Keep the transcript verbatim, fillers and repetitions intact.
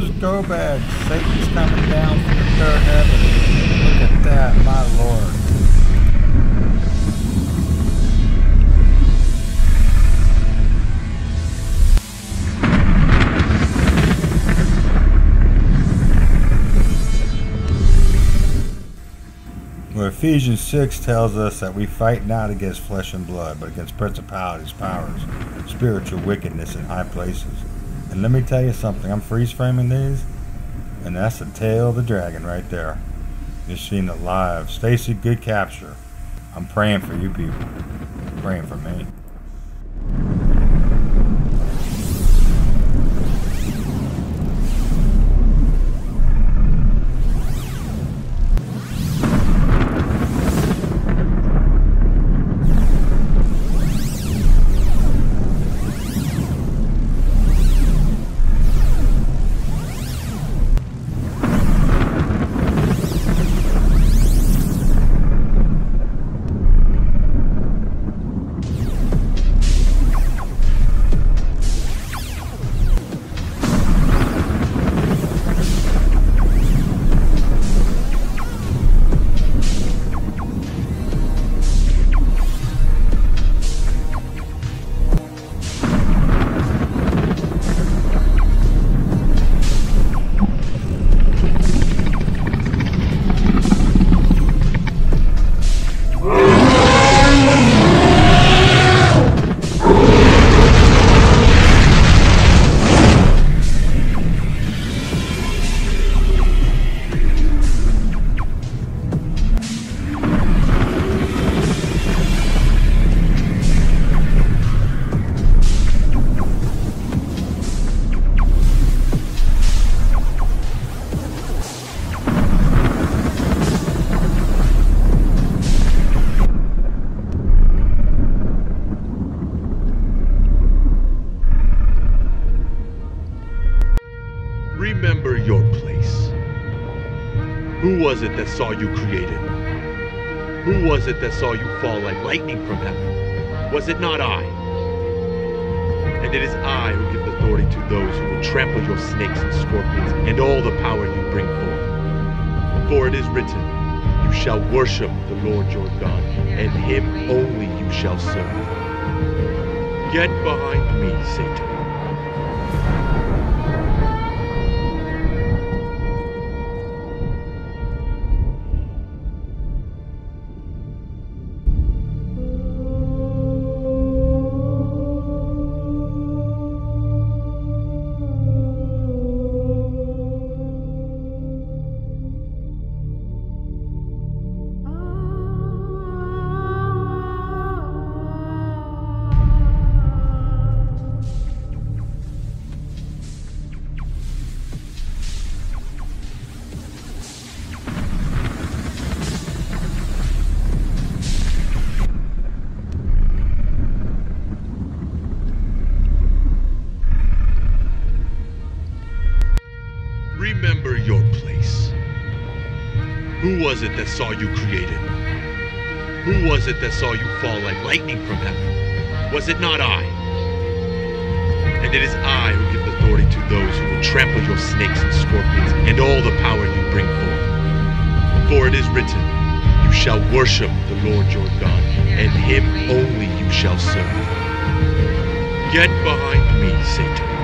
those go bags. Satan's coming down from the third heaven. Look at that, my Lord. Well, Ephesians six tells us that we fight not against flesh and blood, but against principalities, powers, spiritual wickedness in high places. And let me tell you something, I'm freeze framing these, and that's the tail of the dragon right there. You're seeing it live. Stacy, good capture. I'm praying for you people. I'm praying for me. Remember your place. Who was it that saw you created? Who was it that saw you fall like lightning from heaven? Was it not I? And it is I who give authority to those who will trample your snakes and scorpions and all the power you bring forth. For it is written, you shall worship the Lord your God, and him only you shall serve. Get behind me, Satan. Remember your place. Who was it that saw you created? Who was it that saw you fall like lightning from heaven? Was it not I? And it is I who give authority to those who will trample your snakes and scorpions and all the power you bring forth. For it is written, you shall worship the Lord your God, and him only you shall serve. Get behind me, Satan.